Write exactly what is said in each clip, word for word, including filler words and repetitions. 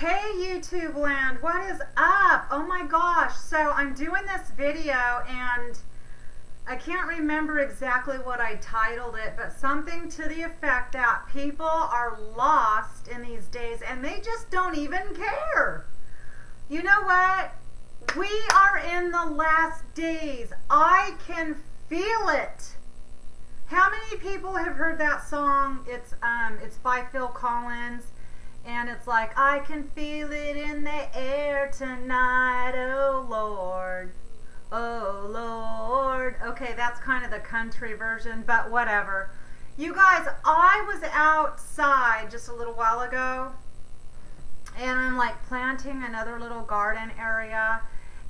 Hey YouTube land, what is up? Oh my gosh, so I'm doing this video and I can't remember exactly what I titled it, but something to the effect that people are lost in these days and they just don't even care. You know what? We are in the last days. I can feel it. How many people have heard that song? It's um, it's by Phil Collins. And it's like, I can feel it in the air tonight, oh Lord, oh Lord. Okay, that's kind of the country version, but whatever. You guys, I was outside just a little while ago, and I'm like planting another little garden area,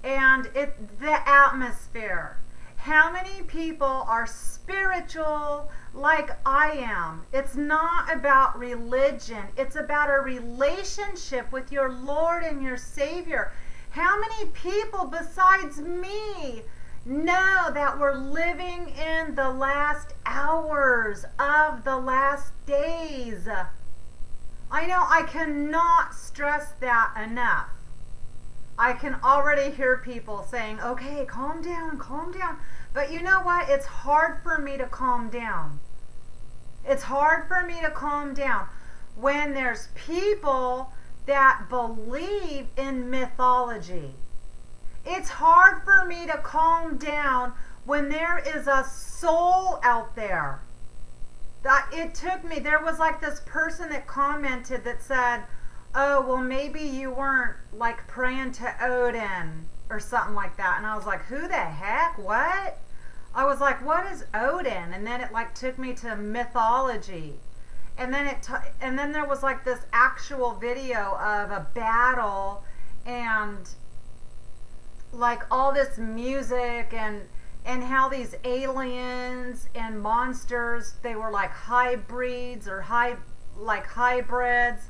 and it the atmosphere. How many people are spiritual like I am? It's not about religion. It's about a relationship with your Lord and your Savior. How many people besides me know that we're living in the last hours of the last days? I know I cannot stress that enough. I can already hear people saying, okay, calm down, calm down. But you know what? It's hard for me to calm down. It's hard for me to calm down when there's people that believe in mythology. It's hard for me to calm down when there is a soul out there. That it took me, there was like this person that commented that said, oh, well, maybe you weren't like praying to Odin or something like that. And I was like, who the heck? What? I was like, what is Odin? And then it like took me to mythology. And then it, t and then there was like this actual video of a battle and like all this music and, and how these aliens and monsters, they were like hybrids or high, like hybrids.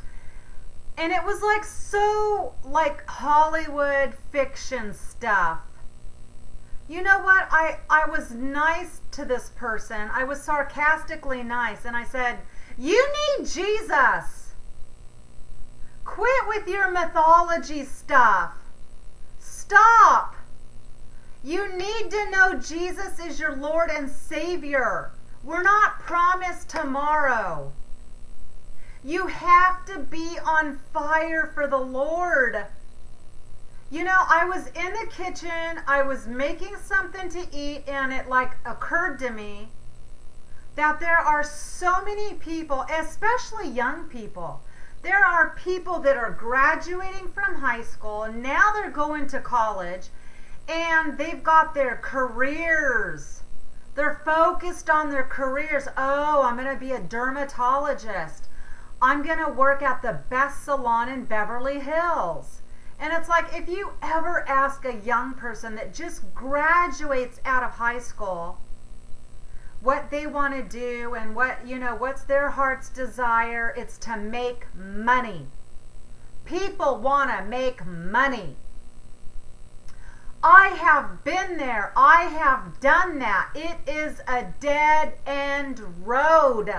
And it was like so like Hollywood fiction stuff. You know what? I, I was nice to this person. I was sarcastically nice. And I said, you need Jesus. Quit with your mythology stuff. Stop. You need to know Jesus is your Lord and Savior. We're not promised tomorrow. You have to be on fire for the Lord. You know, I was in the kitchen, I was making something to eat, and it like occurred to me that there are so many people, especially young people. There are people that are graduating from high school, and now they're going to college, and they've got their careers. They're focused on their careers. Oh, I'm going to be a dermatologist. I'm going to work at the best salon in Beverly Hills. And it's like, if you ever ask a young person that just graduates out of high school what they want to do and what, you know, what's their heart's desire, it's to make money. People want to make money. I have been there. I have done that. It is a dead end road.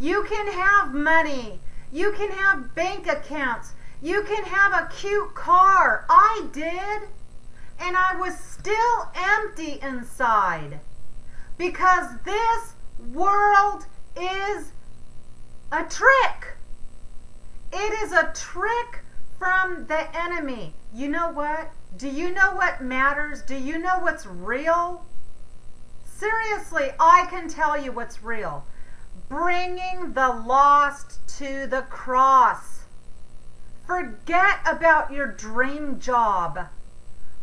You can have money. You can have bank accounts. You can have a cute car. I did. And I was still empty inside. Because this world is a trick. It is a trick from the enemy. You know what? Do you know what matters? Do you know what's real? Seriously, I can tell you what's real. Bringing the lost to the cross. Forget about your dream job.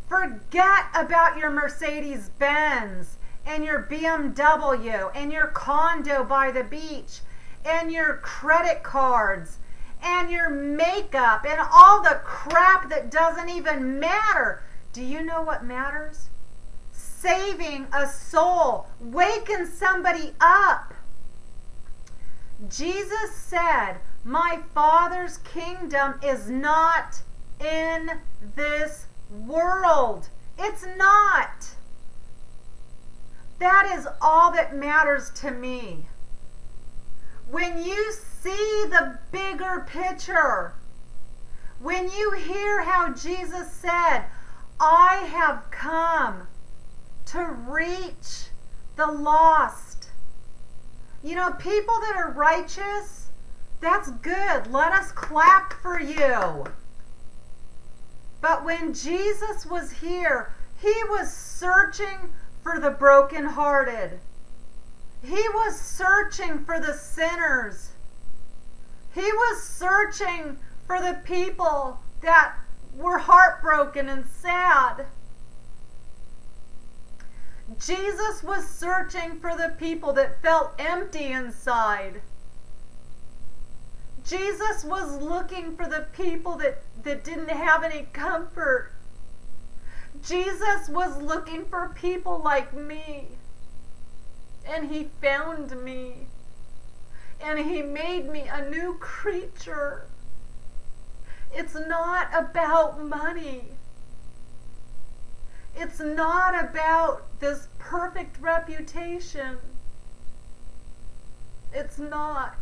Forget about your Mercedes Benz and your B M W and your condo by the beach and your credit cards and your makeup and all the crap that doesn't even matter. Do you know what matters? Saving a soul. Waking somebody up. Jesus said, my Father's kingdom is not in this world. It's not. That is all that matters to me. When you see the bigger picture, When you hear how Jesus said, I have come to reach the lost. You know, people that are righteous, that's good. Let us clap for you. But when Jesus was here, he was searching for the brokenhearted. He was searching for the sinners. He was searching for the people that were heartbroken and sad. Jesus was searching for the people that felt empty inside. Jesus was looking for the people that, that didn't have any comfort. Jesus was looking for people like me. And he found me. And he made me a new creature. It's not about money. It's not about this perfect reputation. It's not.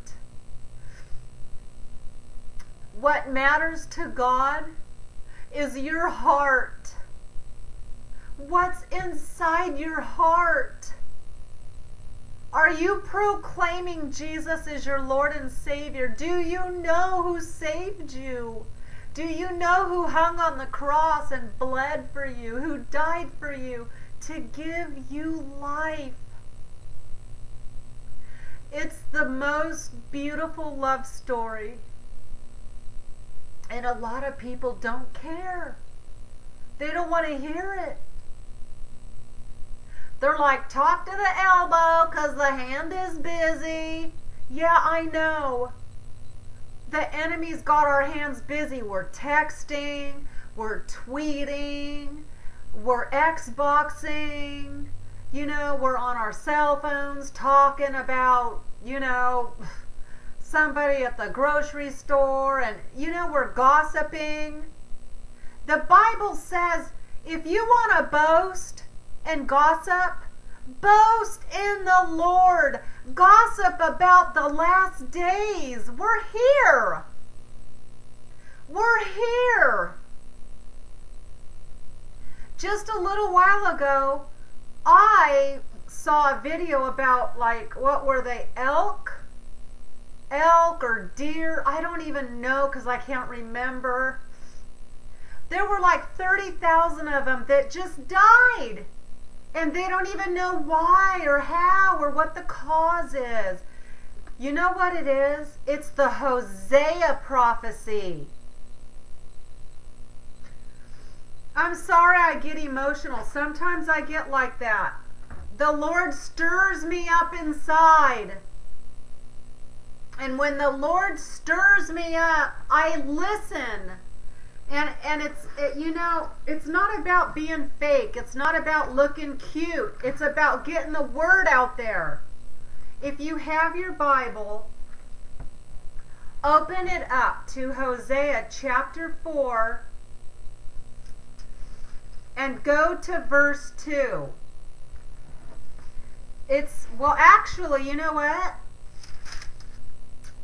What matters to God is your heart. What's inside your heart? Are you proclaiming Jesus as your Lord and Savior? Do you know who saved you? Do you know who hung on the cross and bled for you, who died for you to give you life? It's the most beautiful love story. And a lot of people don't care. They don't want to hear it. They're like, talk to the elbow because the hand is busy. Yeah, I know. The enemy's got our hands busy. We're texting, we're tweeting, we're Xboxing, you know, we're on our cell phones talking about, you know, somebody at the grocery store, and, you know, we're gossiping. The Bible says if you want to boast and gossip, boast in the Lord. Gossip about the last days. We're here. We're here. Just a little while ago, I saw a video about, like, what were they, elk? Elk or deer? I don't even know because I can't remember. There were like thirty thousand of them that just died. And they don't even know why or how or what the cause is. You know what it is? It's the Hosea prophecy. I'm sorry I get emotional. Sometimes I get like that. The Lord stirs me up inside. And when the Lord stirs me up, I listen. And, and it's, it, you know, it's not about being fake. It's not about looking cute. It's about getting the word out there. If you have your Bible, open it up to Hosea chapter four and go to verse two. It's, well, actually, you know what?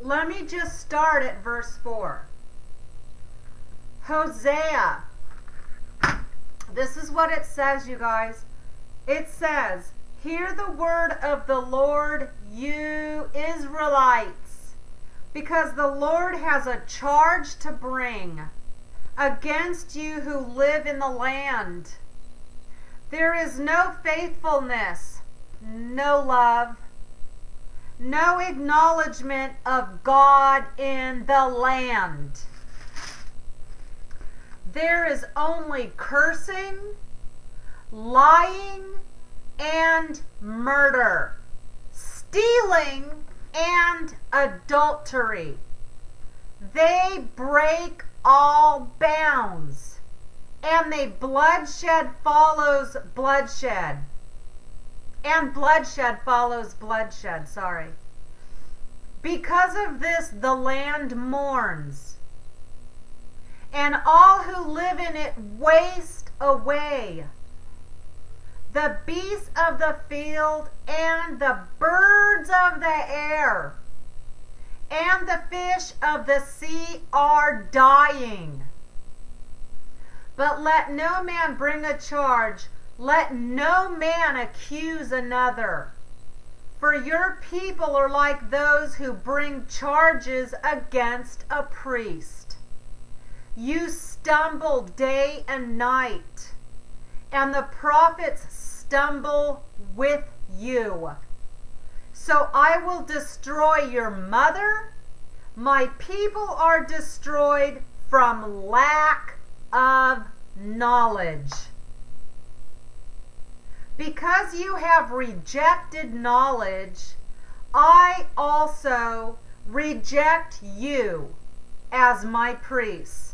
Let me just start at verse four. Hosea, this is what it says, you guys. It says, hear the word of the Lord, you Israelites, because the Lord has a charge to bring against you who live in the land. There is no faithfulness, no love, no acknowledgement of God in the land. There is only cursing, lying, and murder, stealing, and adultery. They break all bounds, and they bloodshed follows bloodshed. And bloodshed follows bloodshed, sorry. Because of this, the land mourns. And all who live in it waste away. The beasts of the field and the birds of the air and and the fish of the sea are dying. But let no man bring a charge, let no man accuse another. For your people are like those who bring charges against a priest. You stumble day and night, and the prophets stumble with you. So I will destroy your mother. My people are destroyed from lack of knowledge. Because you have rejected knowledge, I also reject you as my priests.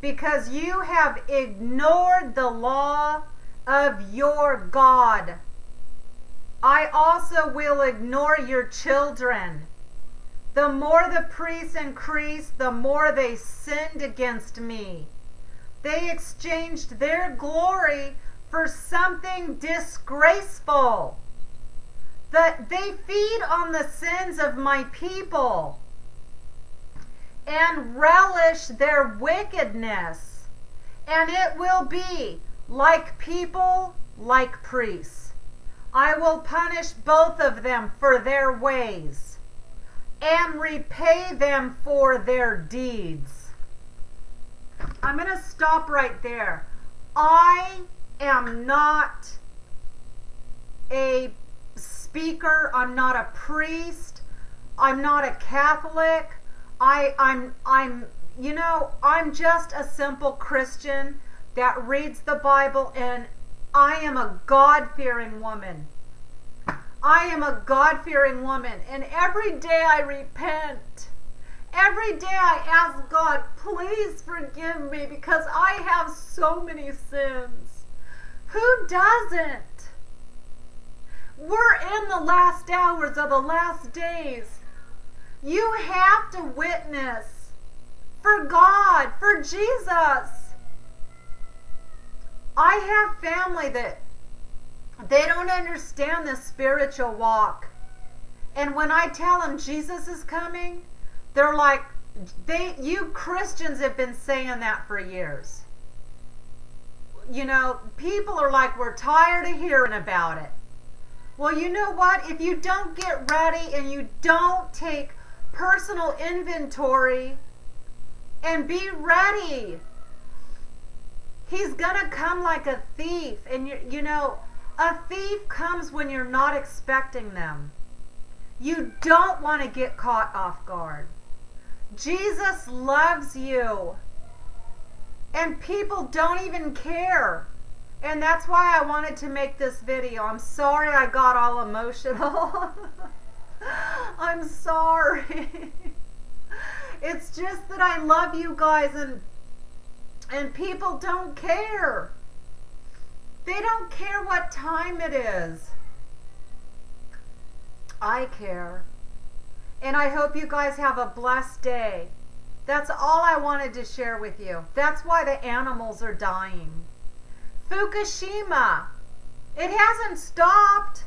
Because you have ignored the law of your God, I also will ignore your children. The more the priests increase, the more they sinned against me. They exchanged their glory for something disgraceful. That they feed on the sins of my people and relish their wickedness. And it will be like people, like priests. I will punish both of them for their ways and repay them for their deeds. I'm going to stop right there. I am not a speaker. I'm not a priest. I'm not a Catholic. I, I'm, I'm, you know, I'm just a simple Christian that reads the Bible, and I am a God-fearing woman. I am a God-fearing woman. And every day I repent. Every day I ask God, please forgive me, because I have so many sins. Who doesn't? We're in the last hours of the last days. You have to witness for God, for Jesus. I have family that they don't understand the spiritual walk. And when I tell them Jesus is coming, they're like, they, you Christians have been saying that for years. You know, people are like, we're tired of hearing about it. Well, you know what? If you don't get ready and you don't take personal inventory and be ready, He's going to come like a thief. And, you, you know, a thief comes when you're not expecting them. You don't want to get caught off guard. Jesus loves you. And people don't even care. And that's why I wanted to make this video. I'm sorry I got all emotional. I'm sorry. It's just that I love you guys, and And people don't care. They don't care what time it is. I care. And I hope you guys have a blessed day. That's all I wanted to share with you. That's why the animals are dying. Fukushima. It hasn't stopped.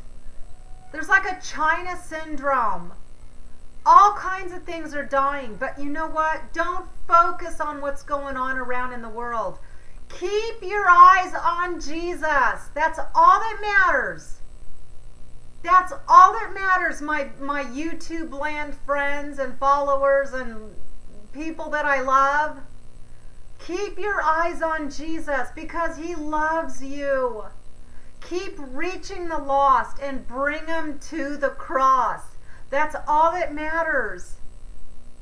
There's like a China syndrome. All kinds of things are dying, but you know what? Don't focus on what's going on around in the world. Keep your eyes on Jesus. That's all that matters. That's all that matters, my, my YouTube land friends and followers and people that I love. Keep your eyes on Jesus, because He loves you. Keep reaching the lost and bring them to the cross. That's all that matters.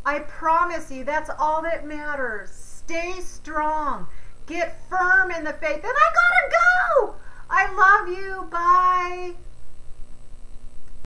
I promise you, that's all that matters. Stay strong. Get firm in the faith. And I gotta go! I love you. Bye.